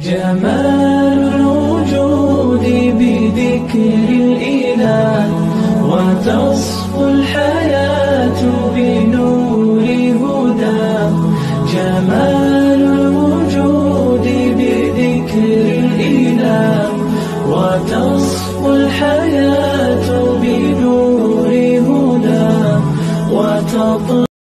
جمال الوجود بذكر الإله وتصفو الحياة بنور هداه. جمال الوجود بذكر الإله وتصفو الحياة بنور هداه.